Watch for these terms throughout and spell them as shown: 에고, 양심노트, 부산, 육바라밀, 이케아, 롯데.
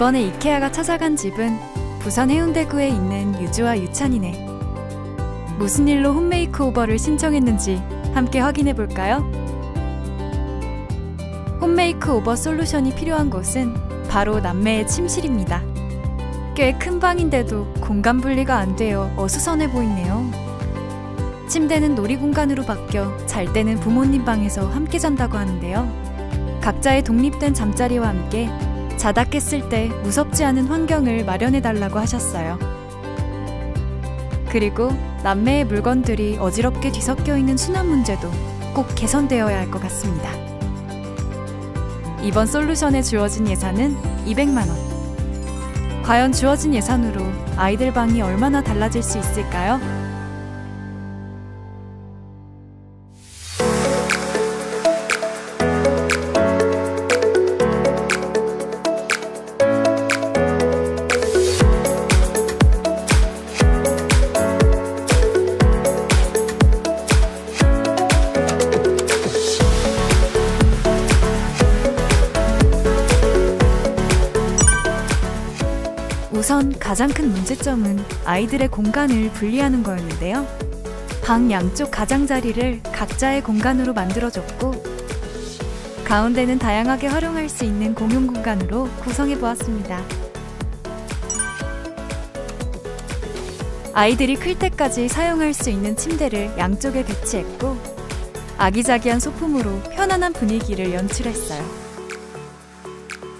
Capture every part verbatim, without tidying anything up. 이번에 이케아가 찾아간 집은 부산 해운대구에 있는 유주와 유찬이네. 무슨 일로 홈메이크오버를 신청했는지 함께 확인해볼까요? 홈메이크오버 솔루션이 필요한 곳은 바로 남매의 침실입니다. 꽤 큰 방인데도 공간 분리가 안 되어 어수선해 보이네요. 침대는 놀이 공간으로 바뀌어 잘 때는 부모님 방에서 함께 잔다고 하는데요. 각자의 독립된 잠자리와 함께 자다 깼을 때 무섭지 않은 환경을 마련해달라고 하셨어요. 그리고 남매의 물건들이 어지럽게 뒤섞여 있는 수납 문제도 꼭 개선되어야 할 것 같습니다. 이번 솔루션에 주어진 예산은 이백만 원. 과연 주어진 예산으로 아이들 방이 얼마나 달라질 수 있을까요? 우선 가장 큰 문제점은 아이들의 공간을 분리하는 거였는데요. 방 양쪽 가장자리를 각자의 공간으로 만들어줬고 가운데는 다양하게 활용할 수 있는 공용 공간으로 구성해보았습니다. 아이들이 클 때까지 사용할 수 있는 침대를 양쪽에 배치했고 아기자기한 소품으로 편안한 분위기를 연출했어요.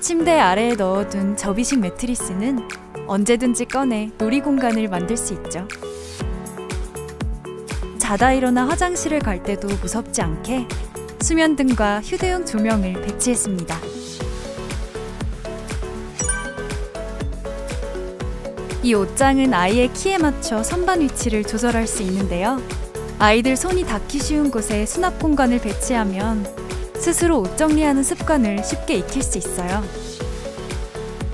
침대 아래에 넣어둔 접이식 매트리스는 언제든지 꺼내 놀이 공간을 만들 수 있죠. 자다 일어나 화장실을 갈 때도 무섭지 않게 수면등과 휴대용 조명을 배치했습니다. 이 옷장은 아이의 키에 맞춰 선반 위치를 조절할 수 있는데요. 아이들 손이 닿기 쉬운 곳에 수납 공간을 배치하면 스스로 옷 정리하는 습관을 쉽게 익힐 수 있어요.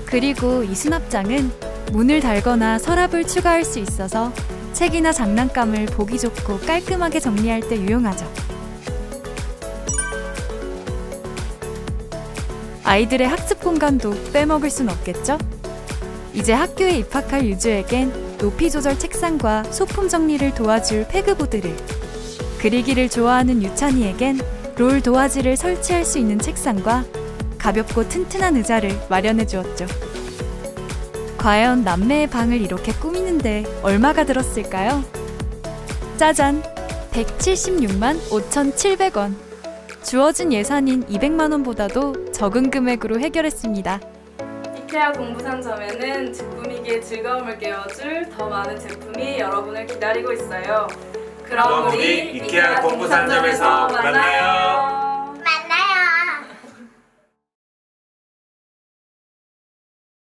그리고 이 수납장은 문을 달거나 서랍을 추가할 수 있어서 책이나 장난감을 보기 좋고 깔끔하게 정리할 때 유용하죠. 아이들의 학습 공간도 빼먹을 순 없겠죠? 이제 학교에 입학할 유주에겐 높이 조절 책상과 소품 정리를 도와줄 패그보드를, 그리기를 좋아하는 유찬이에겐 롤 도화지를 설치할 수 있는 책상과 가볍고 튼튼한 의자를 마련해 주었죠. 과연 남매의 방을 이렇게 꾸미는데 얼마가 들었을까요? 짜잔! 백칠십육만 오천칠백 원! 주어진 예산인 이백만 원보다도 적은 금액으로 해결했습니다. 이케아 공부상점에는 집 꾸미기에 즐거움을 깨워줄 더 많은 제품이 여러분을 기다리고 있어요. 그럼 우리 이케아 공부상점에서 만나요!